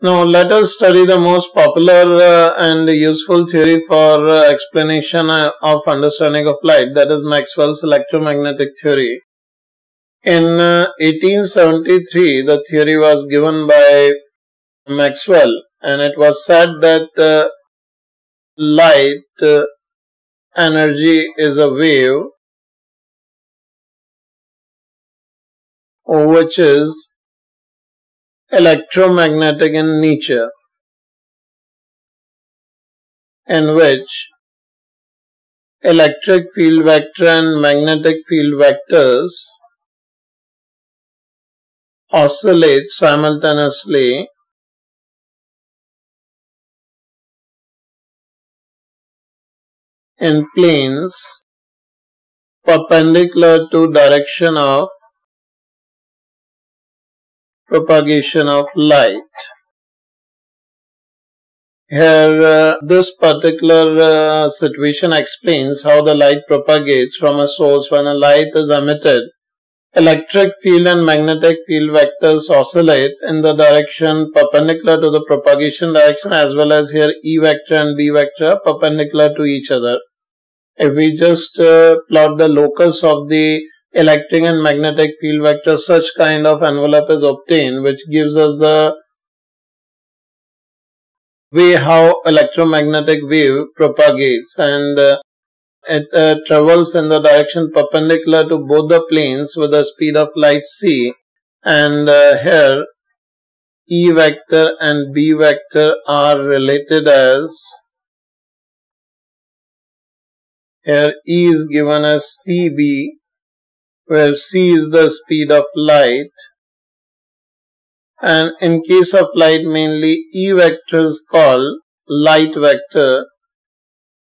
Now let us study the most popular and useful theory for explanation of understanding of light, that is Maxwell's electromagnetic theory. In 1873, the theory was given by Maxwell, and it was said that light energy is a wave which is electromagnetic in nature, in which electric field vector and magnetic field vectors oscillate simultaneously in planes perpendicular to direction of propagation of light. Here this particular situation explains how the light propagates from a source. When a light is emitted, electric field and magnetic field vectors oscillate in the direction perpendicular to the propagation direction, as well as here E vector and B vector are perpendicular to each other. If we just plot the locus of the electric and magnetic field vector, such kind of envelope is obtained, which gives us the way how electromagnetic wave propagates, and it travels in the direction perpendicular to both the planes with the speed of light c, and here E vector and B vector are related as, here E is given as CB, where c is the speed of light, and in case of light mainly E vector is called light vector,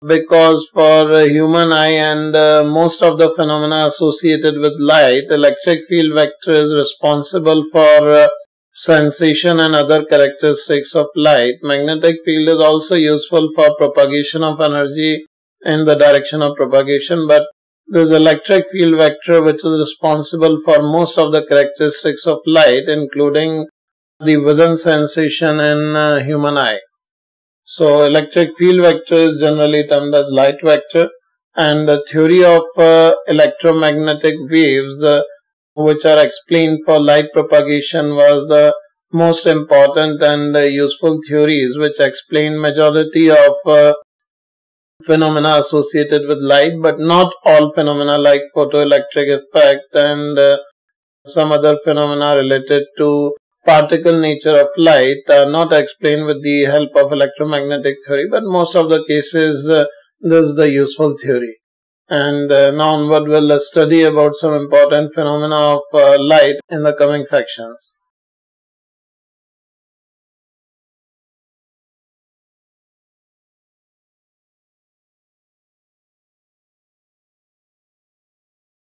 because for human eye and most of the phenomena associated with light, electric field vector is responsible for sensation and other characteristics of light. Magnetic field is also useful for propagation of energy in the direction of propagation, but there is electric field vector which is responsible for most of the characteristics of light, including the vision sensation in human eye. So electric field vector is generally termed as light vector, and the theory of electromagnetic waves which are explained for light propagation was the most important and useful theories which explain majority of phenomena associated with light, but not all phenomena like photoelectric effect and some other phenomena related to particle nature of light are not explained with the help of electromagnetic theory, but most of the cases this is the useful theory. And now onward we'll study about some important phenomena of light in the coming sections.